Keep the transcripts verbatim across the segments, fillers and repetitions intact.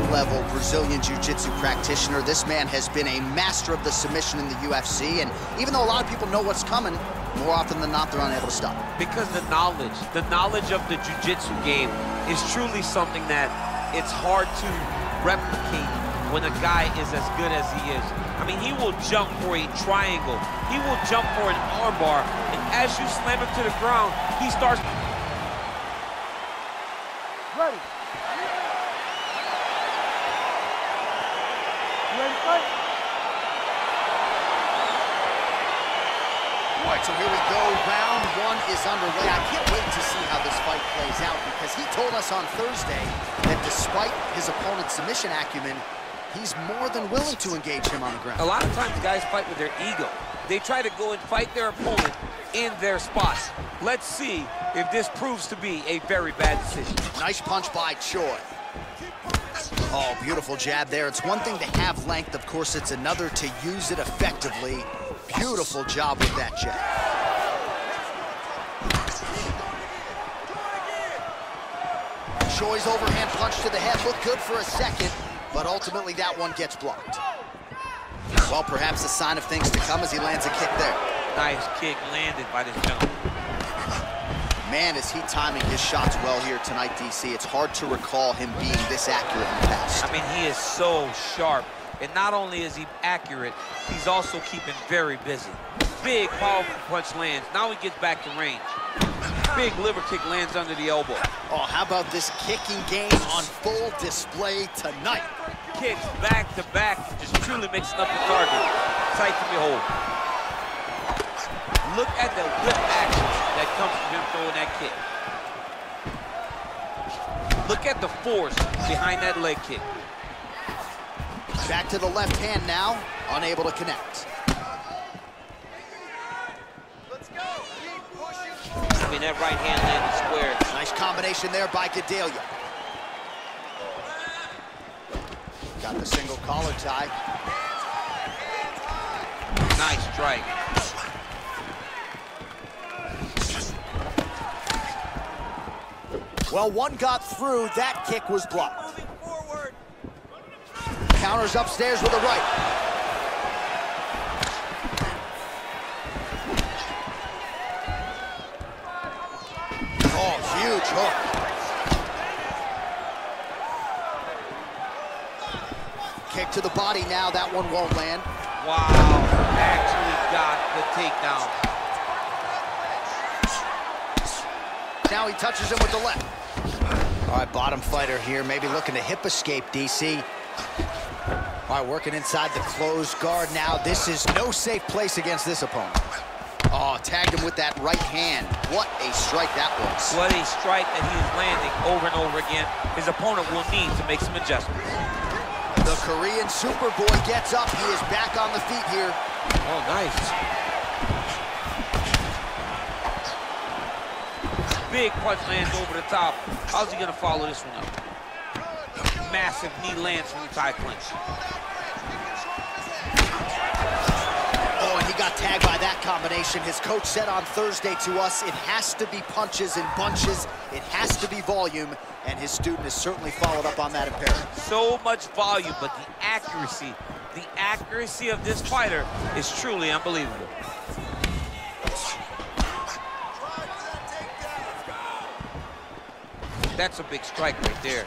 high-level Brazilian jiu-jitsu practitioner. This man has been a master of the submission in the U F C, and even though a lot of people know what's coming, more often than not, they're unable to stop. Because the knowledge, the knowledge of the jiu-jitsu game is truly something that it's hard to replicate when a guy is as good as he is. I mean, he will jump for a triangle. He will jump for an armbar, and as you slam him to the ground, he starts... Ready. All right, so here we go. Round one is underway. I can't wait to see how this fight plays out because he told us on Thursday that despite his opponent's submission acumen, he's more than willing to engage him on the ground. A lot of times guys fight with their ego. They try to go and fight their opponent in their spots. Let's see if this proves to be a very bad decision. Nice punch by Choi. Oh, beautiful jab there. It's one thing to have length, of course. It's another to use it effectively. Beautiful job with that jab. Choi's overhand punch to the head looked good for a second, but ultimately that one gets blocked. Well, perhaps a sign of things to come as he lands a kick there. Nice kick landed by this gentleman. Man, is he timing his shots well here tonight, D C. It's hard to recall him being this accurate in the past. I mean, he is so sharp. And not only is he accurate, he's also keeping very busy. Big, powerful punch lands. Now he gets back to range. Big liver kick lands under the elbow. Oh, how about this kicking game on full display tonight? Kicks back to back, just truly mixing up the target. Tight to behold. Look at the whip action that comes from him throwing that kick. Look at the force behind that leg kick. Back to the left hand now, unable to connect. Let's go. Keep pushing. I mean, that right hand landed square. Nice combination there by Gedalia. Got the single collar tie. Nice strike. Well, one got through. That kick was blocked. Counters upstairs with a right. Oh, huge hook. Kick to the body now. That one won't land. Wow, actually got the takedown. Now he touches him with the left. All right, bottom fighter here. Maybe looking to hip escape, D C. All right, working inside the closed guard now. This is no safe place against this opponent. Oh, tagged him with that right hand. What a strike that was. What a strike that he is landing over and over again. His opponent will need to make some adjustments. The Korean Superboy gets up. He is back on the feet here. Oh, nice. Big punch lands over the top. How's he gonna follow this one up? Massive knee lands from the tie clinch. Oh, and he got tagged by that combination. His coach said on Thursday to us, it has to be punches and bunches. It has to be volume, and his student has certainly followed up on that imperative. So much volume, but the accuracy, the accuracy of this fighter is truly unbelievable. That's a big strike right there.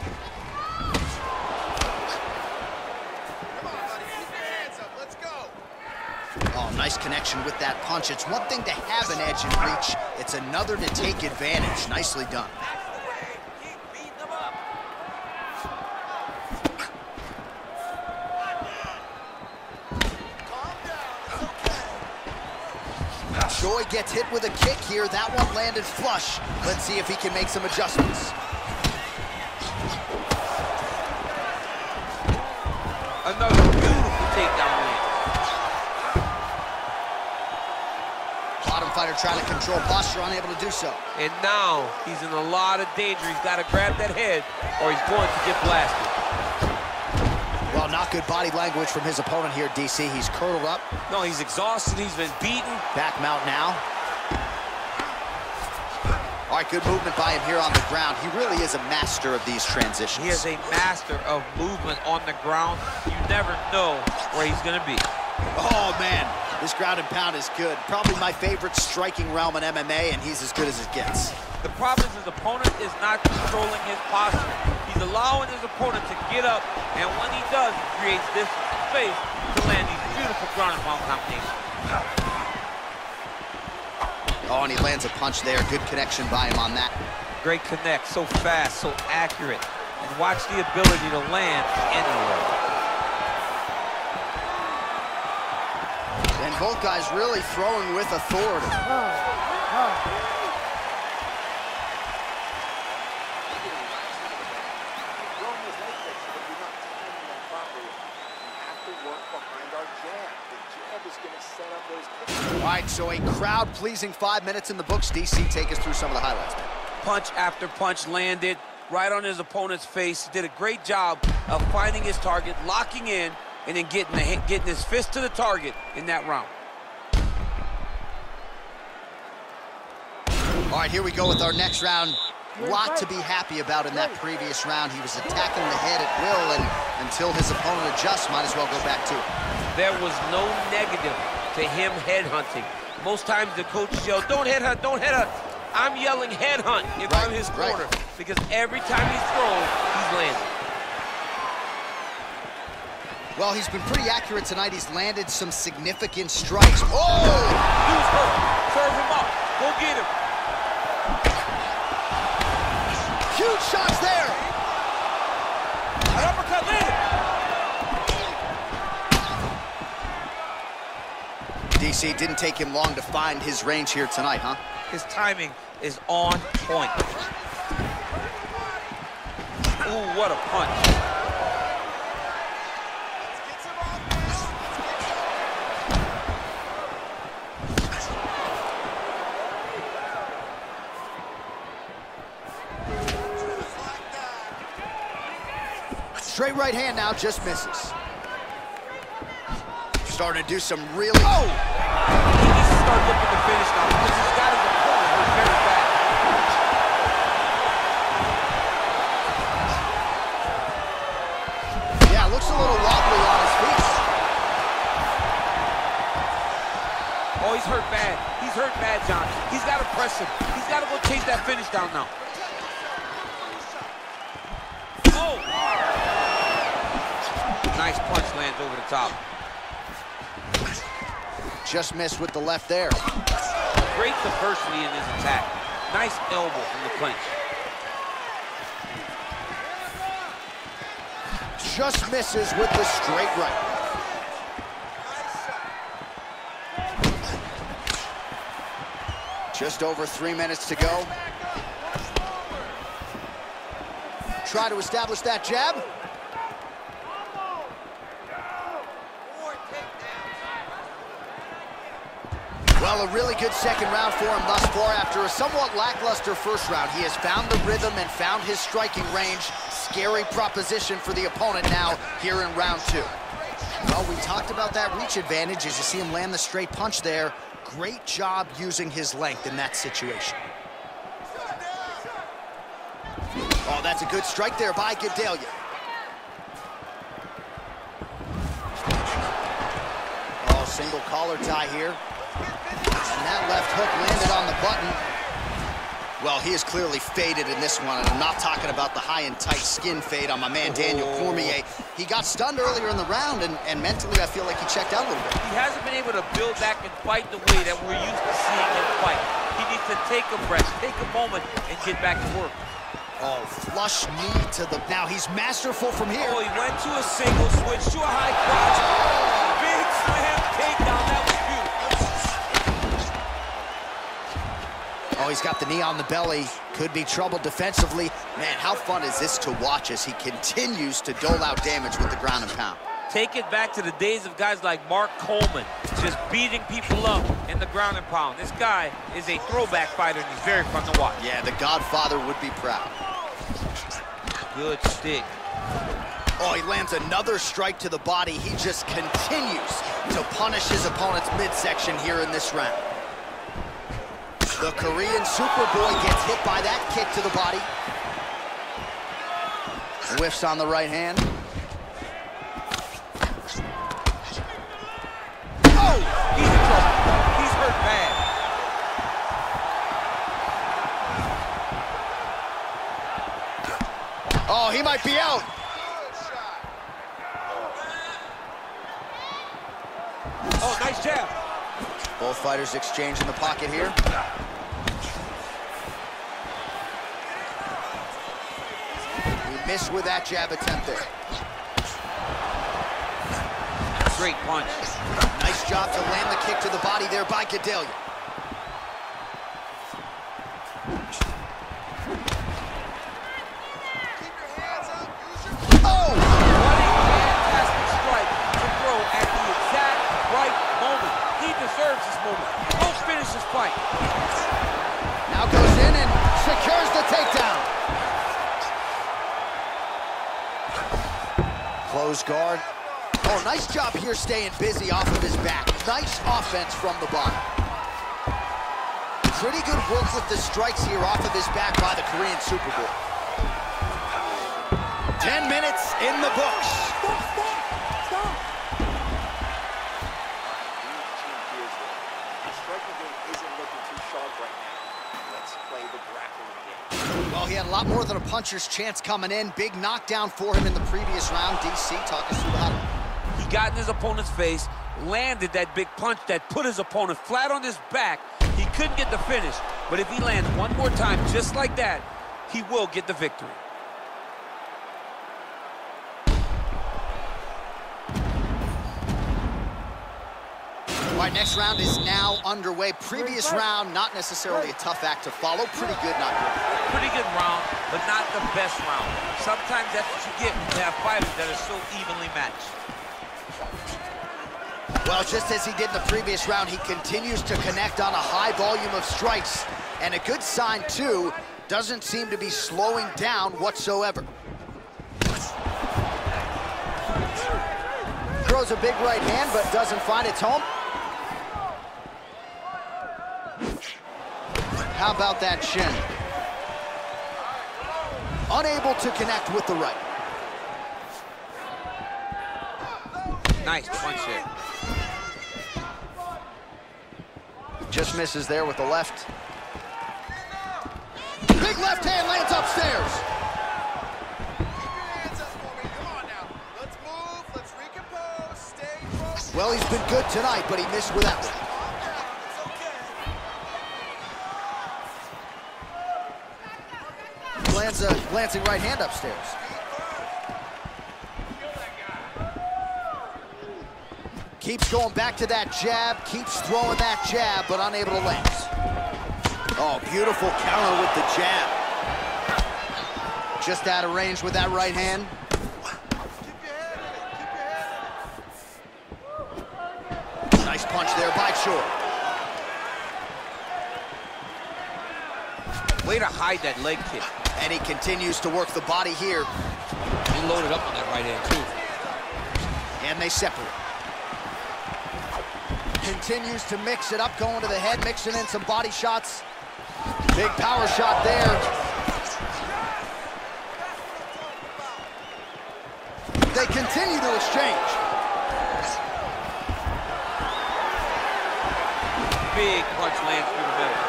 Nice connection with that punch. It's one thing to have an edge and reach. It's another to take advantage. Nicely done. Choi gets hit with a kick here. That one landed flush. Let's see if he can make some adjustments. Another beautiful takedown. Fighter trying to control posture, unable to do so. And now he's in a lot of danger. He's got to grab that head or he's going to get blasted. Well, not good body language from his opponent here, D C. He's curled up. No, he's exhausted. He's been beaten. Back mount now. All right, good movement by him here on the ground. He really is a master of these transitions. He is a master of movement on the ground. You never know where he's going to be. Oh, man, this ground and pound is good. Probably my favorite striking realm in M M A, and he's as good as it gets. The problem is his opponent is not controlling his posture. He's allowing his opponent to get up, and when he does, he creates this space to land these beautiful ground and pound combinations. Oh, and he lands a punch there. Good connection by him on that. Great connect, so fast, so accurate. And watch the ability to land anywhere. And both guys really throwing with authority. Oh, oh. All right, so a crowd-pleasing five minutes in the books. D C, take us through some of the highlights. Punch after punch landed right on his opponent's face. He did a great job of finding his target, locking in, and then getting, the, getting his fist to the target in that round. All right, here we go with our next round. A lot to be happy about in that previous round. He was attacking the head at will, and until his opponent adjusts, might as well go back to it. There was no negative to him headhunting. Most times the coach yells, don't headhunt, don't headhunt. I'm yelling headhunt if right, I'm his corner right. Because every time he's thrown, he's landing. Well, he's been pretty accurate tonight. He's landed some significant strikes. Oh! Dude's hurt. Serve him up. Go get him. Huge shots there. An uppercut landed. D C, didn't take him long to find his range here tonight, huh? His timing is on point. Ooh, what a punch. Straight right hand now, just misses. Starting to do some really... Oh! He needs to start looking to finish now because he's got his opponent who's very bad. Yeah, looks a little wobbly on his feet. Oh, he's hurt bad. He's hurt bad, John. He's got to press him. He's got to go chase that finish down now. Oh! Nice punch lands over the top. Just missed with the left there. Great diversity in his attack. Nice elbow from the clinch. Just misses with the straight right. Just over three minutes to go. Try to establish that jab. Well, a really good second round for him thus far. After a somewhat lackluster first round, he has found the rhythm and found his striking range. Scary proposition for the opponent now here in round two. Well, we talked about that reach advantage as you see him land the straight punch there. Great job using his length in that situation. Oh, that's a good strike there by Gedalia. Oh, single collar tie here. And that left hook landed on the button. Well, he is clearly faded in this one, and I'm not talking about the high and tight skin fade on my man Daniel Cormier. He got stunned earlier in the round, and, and mentally I feel like he checked out a little bit. He hasn't been able to build back and fight the way that we're used to seeing him fight. He needs to take a breath, take a moment, and get back to work. Oh, flush knee to the... Now he's masterful from here. Oh, he went to a single, switch to a high crotch. Oh, big slam takedown. That was... Oh, he's got the knee on the belly. Could be trouble defensively. Man, how fun is this to watch as he continues to dole out damage with the ground and pound. Take it back to the days of guys like Mark Coleman, just beating people up in the ground and pound. This guy is a throwback fighter, and he's very fun to watch. Yeah, the Godfather would be proud. Good stick. Oh, he lands another strike to the body. He just continues to punish his opponent's midsection here in this round. The Korean Superboy gets hit by that kick to the body. Whiffs on the right hand. Oh! He's in trouble. He's hurt bad. Oh, he might be out. Oh, nice jab. Both fighters exchange in the pocket here. Miss with that jab attempt there. Great punch. Nice job to land the kick to the body there by Gedalia. Keep your hands up, use your... Oh! Running fantastic strike to throw at the exact right moment. He deserves this moment. Don't finish this fight. Now goes in and secures the takedown. Close guard. Oh, nice job here staying busy off of his back. Nice offense from the bottom. Pretty good work with the strikes here off of his back by the Korean Superboy. Ten minutes in the books. Stop, stop, stop. The striking game isn't looking too sharp right now. Let's play the grappling game. Well, he had a lot more than a puncher's chance coming in. Big knockdown for him in the previous round. D C, talk us about it. He got in his opponent's face, landed that big punch that put his opponent flat on his back. He couldn't get the finish, but if he lands one more time just like that, he will get the victory. All right, next round is now underway. Previous round, not necessarily a tough act to follow. Pretty good knockout. Pretty good round, but not the best round. Sometimes that's what you get when you have fighters that are so evenly matched. Well, just as he did in the previous round, he continues to connect on a high volume of strikes. And a good sign, too, doesn't seem to be slowing down whatsoever. Throws a big right hand, but doesn't find its home. How about that shin? Unable to connect with the right. Nice punch here. Just misses there with the left. Big left hand lands upstairs. Keep your hands up for me. Come on now. Let's move. Let's recompose. Stay close. Well, he's been good tonight, but he missed with that one. Lands a glancing right hand upstairs. Keeps going back to that jab, keeps throwing that jab, but unable to land. Oh, beautiful counter with the jab. Just out of range with that right hand. Nice punch there by Choi. Way to hide that leg kick. And he continues to work the body here. He loaded up on that right hand, too. And they separate. Continues to mix it up, going to the head, mixing in some body shots. Big power shot there. They continue to exchange. Big punch lands through the middle.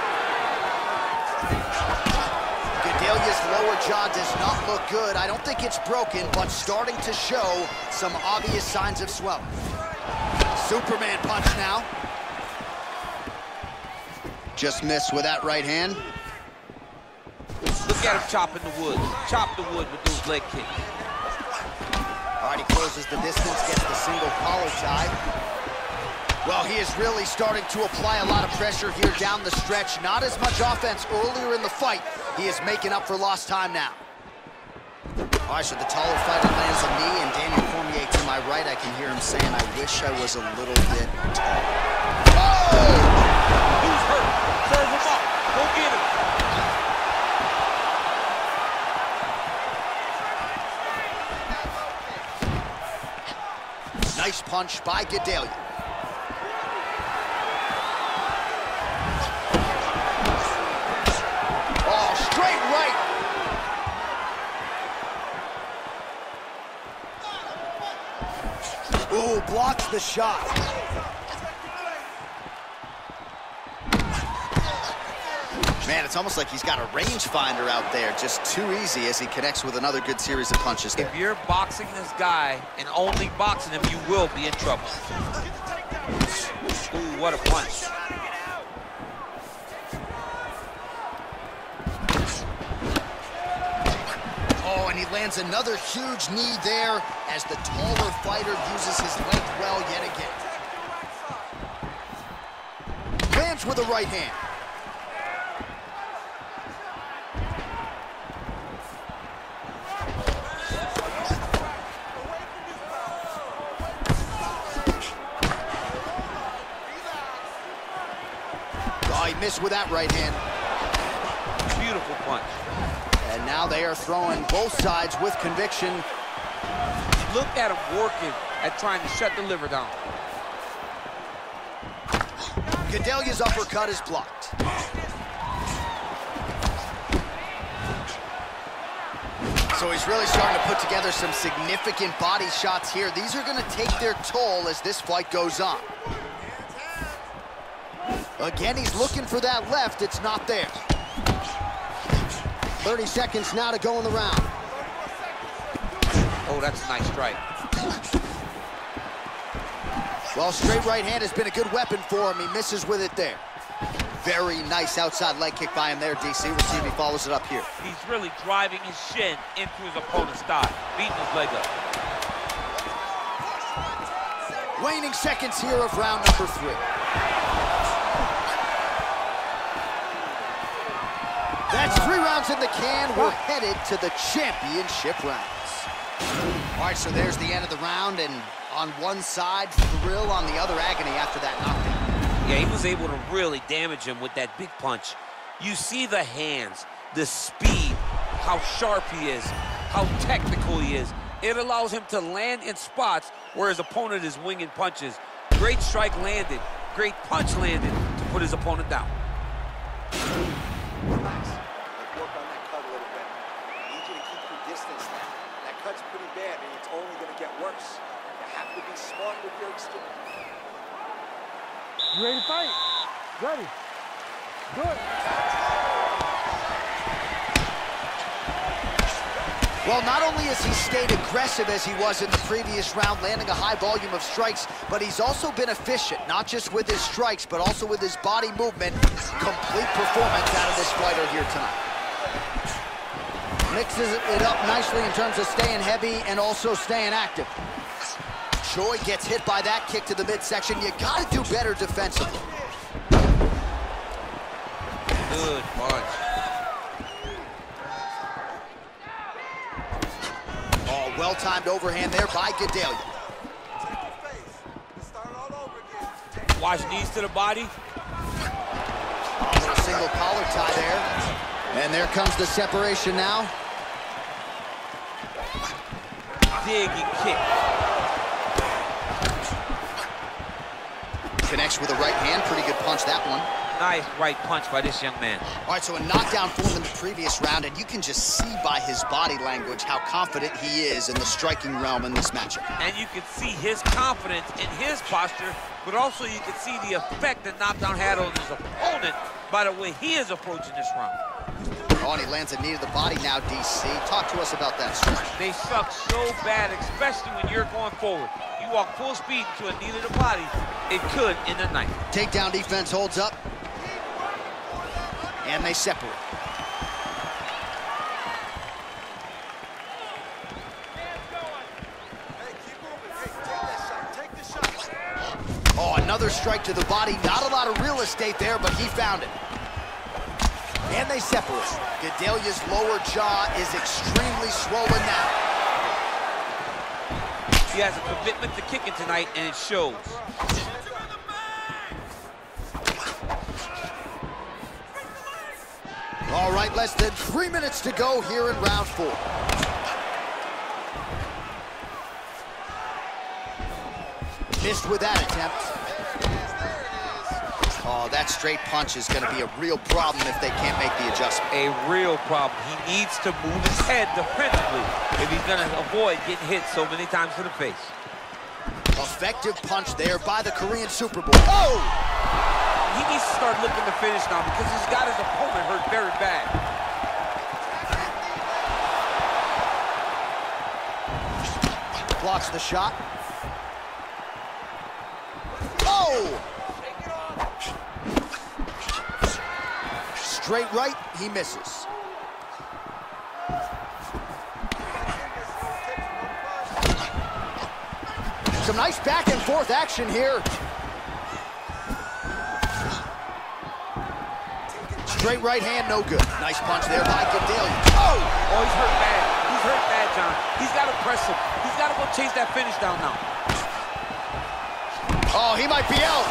Gedalia's lower jaw does not look good. I don't think it's broken, but starting to show some obvious signs of swelling. Superman punch now. Just missed with that right hand. Look at him chopping the wood. Chop the wood with those leg kicks. All right, he closes the distance, gets the single collar tie. Well, he is really starting to apply a lot of pressure here down the stretch. Not as much offense earlier in the fight. He is making up for lost time now. All right, so the taller fighter lands a knee, and Daniel Cormier to my right, I can hear him saying, I wish I was a little bit taller. Oh! He's hurt. Serve him up. Go get him. Nice punch by Gedalia. blocks the shot. Man, it's almost like he's got a rangefinder out there. Just too easy as he connects with another good series of punches there. If you're boxing this guy and only boxing him, you will be in trouble. Ooh, what a punch. Oh, and he lands another huge knee there as the taller fighter uses his length well yet again. Lands with the right hand. With that right hand. Beautiful punch. And now they are throwing both sides with conviction. Look at him working at trying to shut the liver down. Gedalia's uppercut is blocked. So he's really starting to put together some significant body shots here. These are going to take their toll as this fight goes on. Again, he's looking for that left. It's not there. thirty seconds now to go in the round. Oh, that's a nice strike. Well, straight right hand has been a good weapon for him. He misses with it there. Very nice outside leg kick by him there, D C. We'll see if he follows it up here. He's really driving his shin into his opponent's thigh, beating his leg up. Waning seconds here of round number three. That's three rounds in the can. We're headed to the championship rounds. All right, so there's the end of the round, and on one side, thrill, on the other, agony after that knockdown. Yeah, he was able to really damage him with that big punch. You see the hands, the speed, how sharp he is, how technical he is. It allows him to land in spots where his opponent is winging punches. Great strike landed, great punch landed to put his opponent down. You ready to fight? Ready. Good. Well, not only has he stayed aggressive as he was in the previous round, landing a high volume of strikes, but he's also been efficient, not just with his strikes, but also with his body movement. Complete performance out of this fighter here tonight. Mixes it up nicely in terms of staying heavy and also staying active. Choi gets hit by that kick to the midsection. You gotta do better defensively. Good punch. Oh, well-timed overhand there by Gedalia. Watch knees to the body. Oh, a single collar tie there. And there comes the separation now. Digging kick. Connects with a right hand. Pretty good punch, that one. Nice right punch by this young man. All right, so a knockdown for him in the previous round, and you can just see by his body language how confident he is in the striking realm in this matchup. And you can see his confidence in his posture, but also you can see the effect the knockdown had on his opponent by the way he is approaching this round. Oh, and he lands a knee to the body now, D C. Talk to us about that strike. They suck so bad, especially when you're going forward. You walk full speed to a knee to the body, it could end the night. Takedown defense holds up. And they separate. Oh, another strike to the body. Not a lot of real estate there, but he found it. And they separate. Gedalia's lower jaw is extremely swollen now. He has a commitment to kicking tonight, and it shows. All right, less than three minutes to go here in round four. Missed with that attempt. Oh, that straight punch is going to be a real problem if they can't make the adjustment. A real problem. He needs to move his head defensively if he's going to avoid getting hit so many times to the face. Effective punch there by the Korean Super Bowl. Oh! He needs to start looking to finish now because he's got his opponent hurt very bad. Blocks the shot. Oh! Straight right, he misses. Some nice back and forth action here. Straight right hand, no good. Nice punch there by Gedalia. Oh! Oh, he's hurt bad. He's hurt bad, John. He's got to press him. He's got to go chase that finish down now. Oh, he might be out.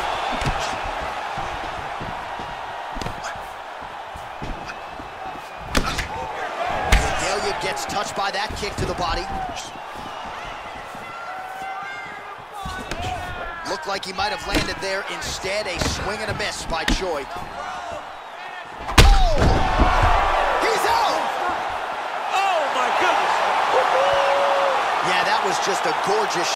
Gedalia gets touched by that kick to the body. Looked like he might have landed there. Instead, a swing and a miss by Choi. Oh! He's out! Oh, my goodness! Yeah, that was just a gorgeous shot.